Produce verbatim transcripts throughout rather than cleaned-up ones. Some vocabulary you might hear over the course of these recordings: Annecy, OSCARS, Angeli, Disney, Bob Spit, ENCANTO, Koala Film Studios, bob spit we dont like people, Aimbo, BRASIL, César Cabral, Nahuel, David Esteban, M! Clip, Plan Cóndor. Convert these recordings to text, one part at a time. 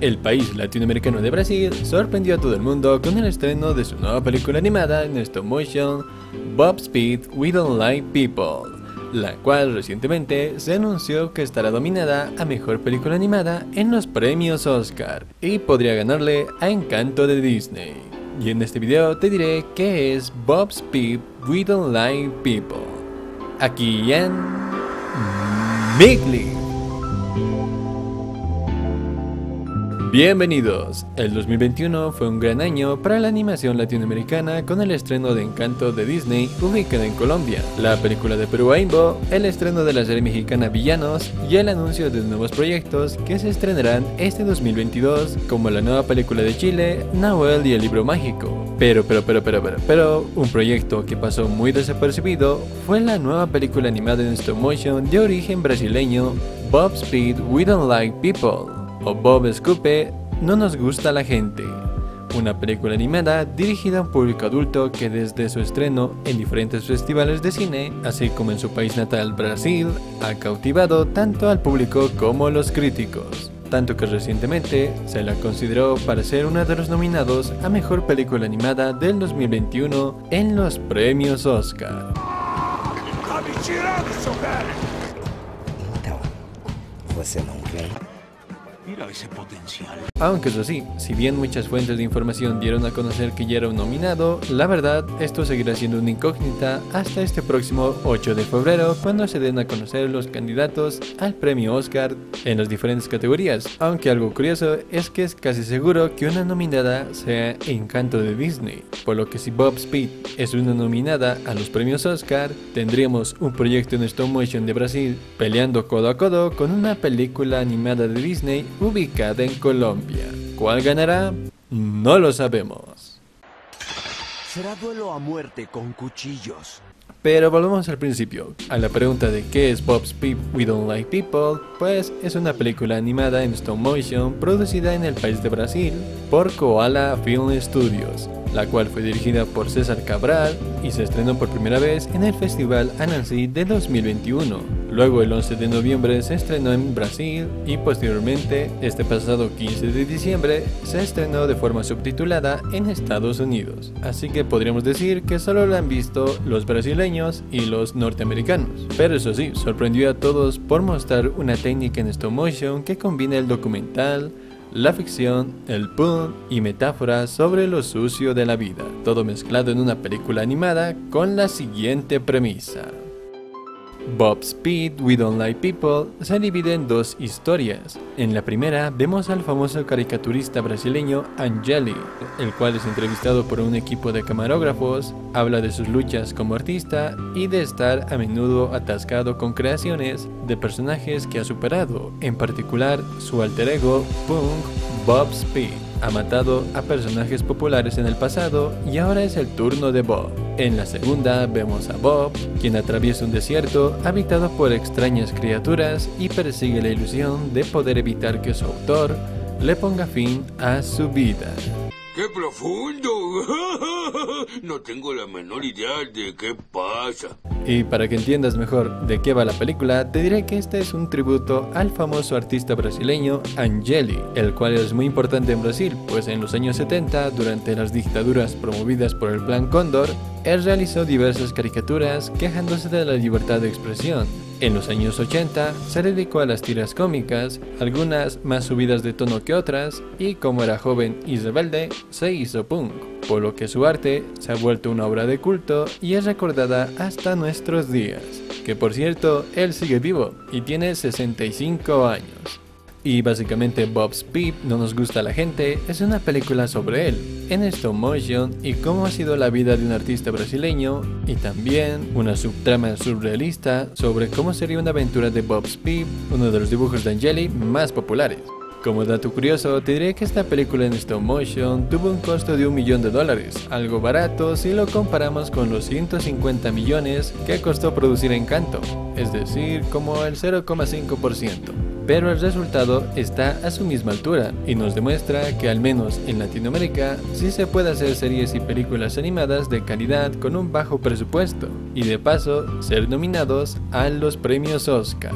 El país latinoamericano de Brasil sorprendió a todo el mundo con el estreno de su nueva película animada en stop motion, Bob Spit We Don't Like People, la cual recientemente se anunció que estará nominada a Mejor Película Animada en los premios Oscar y podría ganarle a Encanto de Disney. Y en este video te diré qué es Bob Spit We Don't Like People, aquí en M! Clip. Bienvenidos, el dos mil veintiuno fue un gran año para la animación latinoamericana con el estreno de Encanto de Disney ubicada en Colombia, la película de Perú Aimbo, el estreno de la serie mexicana Villanos y el anuncio de nuevos proyectos que se estrenarán este dos mil veintidós como la nueva película de Chile, Nahuel y el libro mágico. Pero, pero, pero, pero, pero, pero, un proyecto que pasó muy desapercibido fue la nueva película animada en stop motion de origen brasileño, Bob Spit We Don't Like People, o Bob Escupe, No Nos Gusta la Gente, una película animada dirigida a un público adulto que desde su estreno en diferentes festivales de cine, así como en su país natal Brasil, ha cautivado tanto al público como a los críticos, tanto que recientemente se la consideró para ser una de los nominados a Mejor Película Animada del dos mil veintiuno en los premios Oscar. Ese potencial. Aunque eso sí, si bien muchas fuentes de información dieron a conocer que ya era un nominado, la verdad esto seguirá siendo una incógnita hasta este próximo ocho de febrero, cuando se den a conocer los candidatos al premio Oscar en las diferentes categorías, aunque algo curioso es que es casi seguro que una nominada sea Encanto de Disney, por lo que si Bob Spit es una nominada a los premios Oscar, tendríamos un proyecto en stop motion de Brasil peleando codo a codo con una película animada de Disney ubicada en Colombia. ¿Cuál ganará? No lo sabemos. Será duelo a muerte con cuchillos. Pero volvemos al principio, a la pregunta de qué es Bob Spit We Don't Like People. Pues es una película animada en stop motion producida en el país de Brasil por Koala Film Studios, la cual fue dirigida por César Cabral y se estrenó por primera vez en el Festival Annecy de dos mil veintiuno. Luego el once de noviembre se estrenó en Brasil y posteriormente, este pasado quince de diciembre, se estrenó de forma subtitulada en Estados Unidos. Así que podríamos decir que solo la han visto los brasileños y los norteamericanos, pero eso sí, sorprendió a todos por mostrar una técnica en stop motion que combina el documental, la ficción, el pun y metáforas sobre lo sucio de la vida, todo mezclado en una película animada con la siguiente premisa. Bob Spit We Don't Like People se divide en dos historias. En la primera vemos al famoso caricaturista brasileño Angeli, el cual es entrevistado por un equipo de camarógrafos, habla de sus luchas como artista y de estar a menudo atascado con creaciones de personajes que ha superado, en particular su alter ego punk Bob Spit. Ha matado a personajes populares en el pasado y ahora es el turno de Bob. En la segunda vemos a Bob, quien atraviesa un desierto habitado por extrañas criaturas y persigue la ilusión de poder evitar que su autor le ponga fin a su vida. ¡Qué profundo! No tengo la menor idea de qué pasa. Y para que entiendas mejor de qué va la película, te diré que este es un tributo al famoso artista brasileño Angeli, el cual es muy importante en Brasil, pues en los años setenta, durante las dictaduras promovidas por el Plan Cóndor, él realizó diversas caricaturas quejándose de la libertad de expresión. En los años ochenta se dedicó a las tiras cómicas, algunas más subidas de tono que otras, y como era joven y rebelde, se hizo punk, por lo que su arte se ha vuelto una obra de culto y es recordada hasta nuestros días, que por cierto, él sigue vivo y tiene sesenta y cinco años. Y básicamente Bob Spit No Nos Gusta la Gente es una película sobre él, en stop motion, y cómo ha sido la vida de un artista brasileño, y también una subtrama surrealista sobre cómo sería una aventura de Bob Spit, uno de los dibujos de Angeli más populares. Como dato curioso, te diré que esta película en stop motion tuvo un costo de un millón de dólares, algo barato si lo comparamos con los ciento cincuenta millones que costó producir Encanto, es decir, como el cero coma cinco por ciento. Pero el resultado está a su misma altura y nos demuestra que al menos en Latinoamérica sí se puede hacer series y películas animadas de calidad con un bajo presupuesto y de paso ser nominados a los premios Oscar.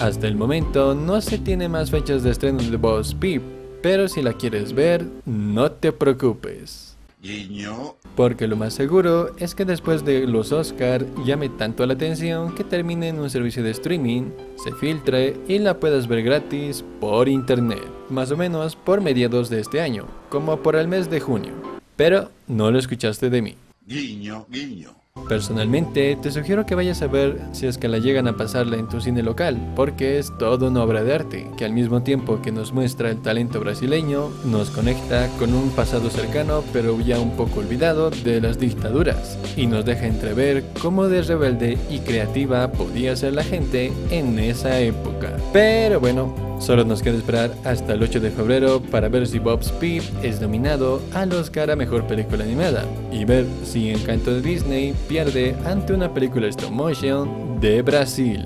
Hasta el momento no se tiene más fechas de estreno de Bob Spit, pero si la quieres ver, no te preocupes. Guiño. Porque lo más seguro es que después de los Oscar llame tanto la atención que termine en un servicio de streaming, se filtre y la puedas ver gratis por internet, más o menos por mediados de este año, como por el mes de junio. Pero no lo escuchaste de mí. Guiño, guiño. Personalmente te sugiero que vayas a ver si es que la llegan a pasarla en tu cine local, porque es toda una obra de arte que al mismo tiempo que nos muestra el talento brasileño, nos conecta con un pasado cercano pero ya un poco olvidado de las dictaduras, y nos deja entrever cómo de rebelde y creativa podía ser la gente en esa época. Pero bueno, solo nos queda esperar hasta el ocho de febrero para ver si Bob Spit es nominado al Oscar a Mejor Película Animada, y ver si Encanto de Disney pierde ante una película stop motion de Brasil.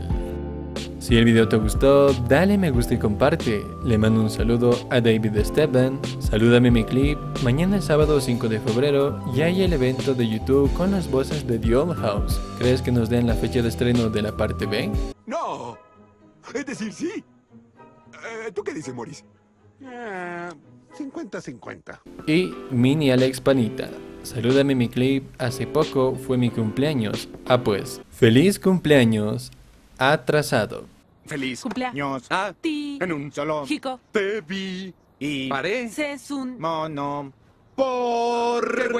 Si el video te gustó, dale me gusta y comparte. Le mando un saludo a David Esteban, salúdame M! Clip. Mañana es sábado cinco de febrero y hay el evento de YouTube con las voces de The Old House. ¿Crees que nos den la fecha de estreno de la parte B? No, es decir, sí. ¿Tú qué dices, Moris? cincuenta cincuenta. Y Mini Alex Panita. Salúdame M! Clip. Hace poco fue mi cumpleaños. Ah, pues. Feliz cumpleaños atrasado. Feliz cumpleaños a ti. En un solo chico te vi y pareces un mono. Por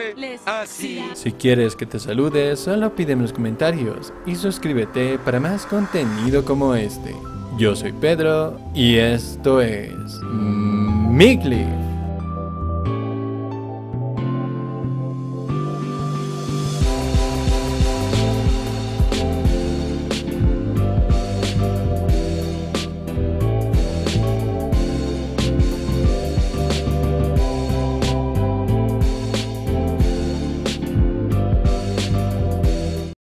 así. Si quieres que te salude, solo pídeme en los comentarios y suscríbete para más contenido como este. Yo soy Pedro y esto es M! Clip.